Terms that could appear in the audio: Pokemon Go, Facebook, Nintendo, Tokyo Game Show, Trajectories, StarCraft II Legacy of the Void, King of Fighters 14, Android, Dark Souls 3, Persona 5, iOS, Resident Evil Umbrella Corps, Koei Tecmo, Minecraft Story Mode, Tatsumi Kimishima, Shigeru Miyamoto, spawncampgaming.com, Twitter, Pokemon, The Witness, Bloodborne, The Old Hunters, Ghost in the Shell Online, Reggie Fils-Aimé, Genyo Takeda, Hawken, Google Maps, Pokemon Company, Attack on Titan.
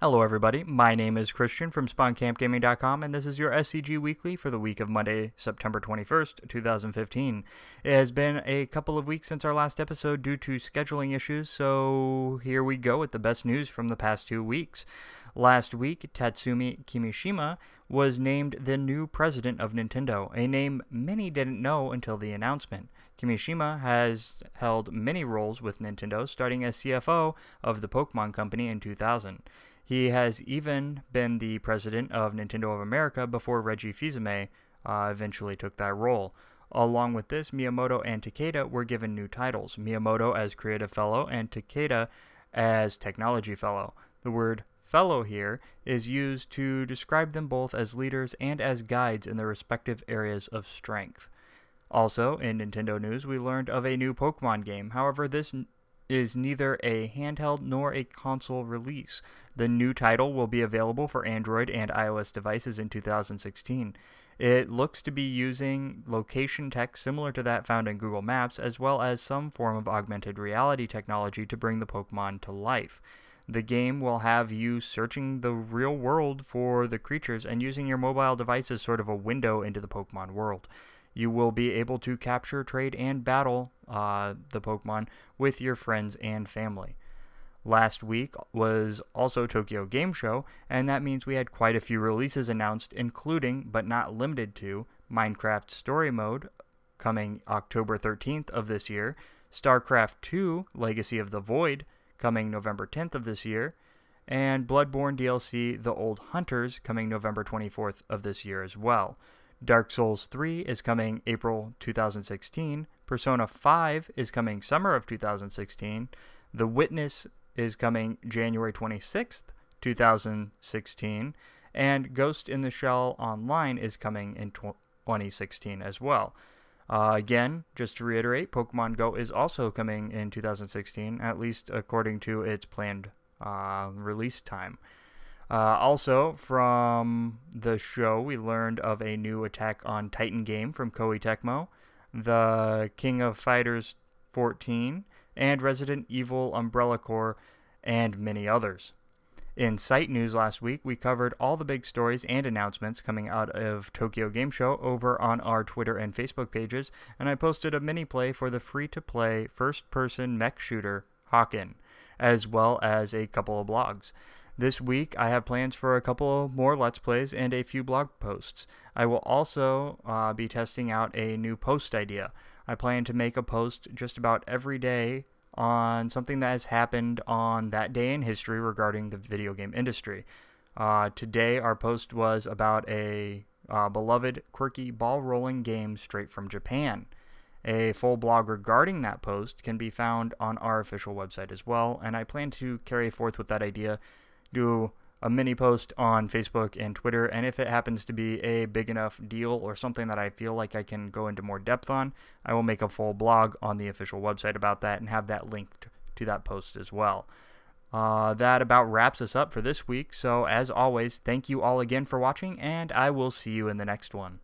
Hello everybody, my name is Christian from SpawnCampGaming.com and this is your SCG Weekly for the week of Monday, September 21st, 2015. It has been a couple of weeks since our last episode due to scheduling issues, so here we go with the best news from the past 2 weeks. Last week, Tatsumi Kimishima was named the new president of Nintendo, a name many didn't know until the announcement. Kimishima has held many roles with Nintendo, starting as CFO of the Pokemon Company in 2000. He has even been the president of Nintendo of America before Reggie Fils-Aimé eventually took that role. Along with this, Miyamoto and Takeda were given new titles, Miyamoto as Creative Fellow and Takeda as Technology Fellow. The word Fellow here is used to describe them both as leaders and as guides in their respective areas of strength. Also, in Nintendo news, we learned of a new Pokemon game. However, this is neither a handheld nor a console release. The new title will be available for Android and iOS devices in 2016. It looks to be using location tech similar to that found in Google Maps, as well as some form of augmented reality technology to bring the Pokemon to life. The game will have you searching the real world for the creatures and using your mobile device as sort of a window into the Pokemon world. You will be able to capture, trade, and battle the Pokemon with your friends and family. Last week was also Tokyo Game Show, and that means we had quite a few releases announced, including, but not limited to, Minecraft Story Mode coming October 13th of this year, StarCraft II Legacy of the Void, coming November 10th of this year, and Bloodborne DLC The Old Hunters coming November 24th of this year as well. Dark Souls 3 is coming April 2016, Persona 5 is coming summer of 2016, The Witness is coming January 26th, 2016, and Ghost in the Shell Online is coming in 2016 as well. Again, just to reiterate, Pokemon Go is also coming in 2016, at least according to its planned release time. Also, from the show, we learned of a new Attack on Titan game from Koei Tecmo, the King of Fighters 14, and Resident Evil Umbrella Corps, and many others. In site news last week, we covered all the big stories and announcements coming out of Tokyo Game Show over on our Twitter and Facebook pages, and I posted a mini-play for the free-to-play first-person mech shooter, Hawken, as well as a couple of blogs. This week, I have plans for a couple more Let's Plays and a few blog posts. I will also be testing out a new post idea. I plan to make a post just about every day on something that has happened on that day in history regarding the video game industry. Today, our post was about a beloved, quirky, ball-rolling game straight from Japan. A full blog regarding that post can be found on our official website as well, and I plan to carry forth with that idea, do a mini-post on Facebook and Twitter, and if it happens to be a big enough deal or something that I feel like I can go into more depth on, I will make a full blog on the official website about that and have that linked to that post as well. That about wraps us up for this week, so as always, thank you all again for watching, and I will see you in the next one.